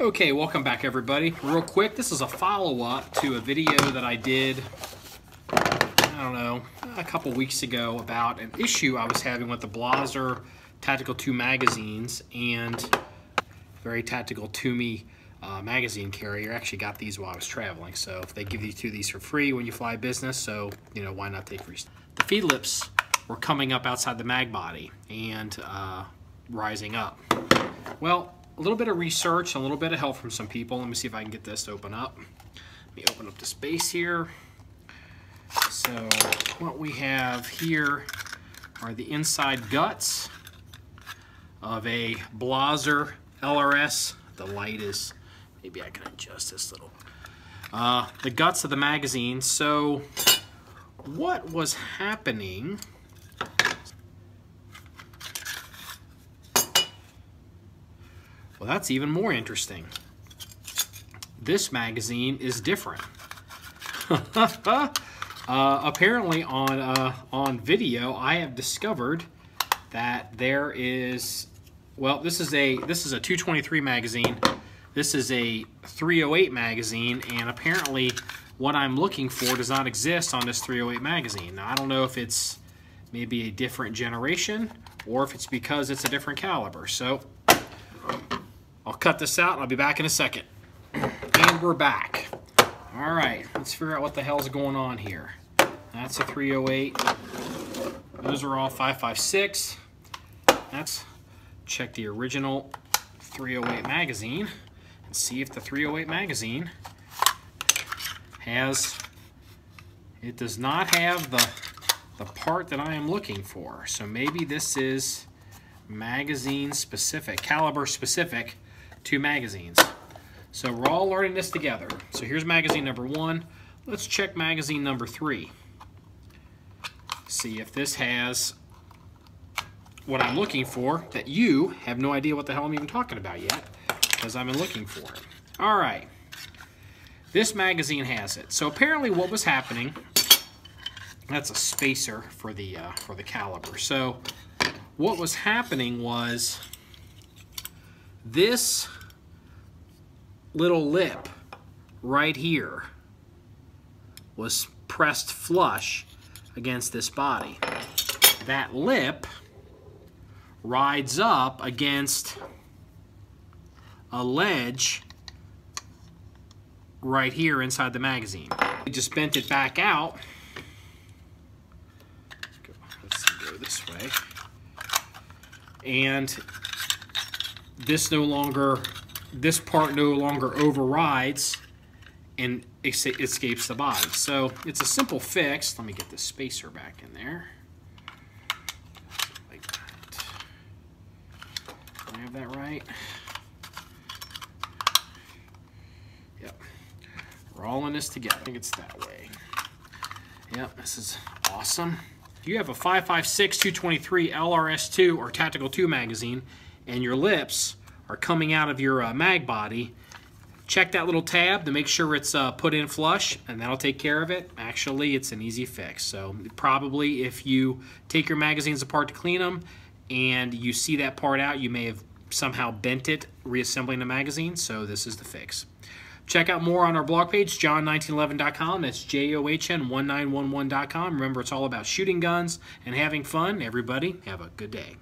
Okay, welcome back everybody. Real quick, this is a follow-up to a video that I did, I don't know, a couple weeks ago about an issue I was having with the Blaser Tactical 2 magazines and very tactical to me magazine carrier. I actually got these while I was traveling, so if they give you two of these for free when you fly business, so you know, why not take free stuff? The feed lips were coming up outside the mag body and rising up. Well, a little bit of research, a little bit of help from some people. Let me see if I can get this to open up. Let me open up the space here. So what we have here are the inside guts of a Blaser LRS. The light is, maybe I can adjust this little. The guts of the magazine. So what was happening? Well, that's even more interesting. This magazine is different. Apparently on video, I have discovered that there is, well, this is a 223 magazine. This is a 308 magazine, and apparently what I'm looking for does not exist on this 308 magazine. Now, I don't know if it's maybe a different generation or if it's because it's a different caliber. So I'll cut this out and I'll be back in a second. And we're back. All right, let's figure out what the hell's going on here. That's a 308. Those are all 5.56. Let's check the original 308 magazine and see if the 308 magazine has, it does not have the part that I am looking for. So maybe this is magazine specific, caliber specific. Two magazines. So we're all learning this together. So here's magazine number one. Let's check magazine number three. See if this has what I'm looking for, that you have no idea what the hell I'm even talking about yet, because I've been looking for it. All right. This magazine has it. So apparently what was happening, that's a spacer for the caliber. So what was happening was this little lip right here was pressed flush against this body. That lip rides up against a ledge right here inside the magazine. We just bent it back out. Let's go this way. And this no longer, this part no longer overrides and escapes the body. So it's a simple fix. Let me get the spacer back in there. Like that. Do I have that right? Yep. We're all in this together. I think it's that way. Yep, this is awesome. If you have a 5.56 223 LRS2 or Tactical 2 magazine and your lips are coming out of your mag body, check that little tab to make sure it's put in flush, and that'll take care of it. Actually, it's an easy fix. So probably if you take your magazines apart to clean them and you see that part out, you may have somehow bent it reassembling the magazine, so this is the fix. Check out more on our blog page, john1911.com. That's john1911.com. Remember, it's all about shooting guns and having fun. Everybody, have a good day.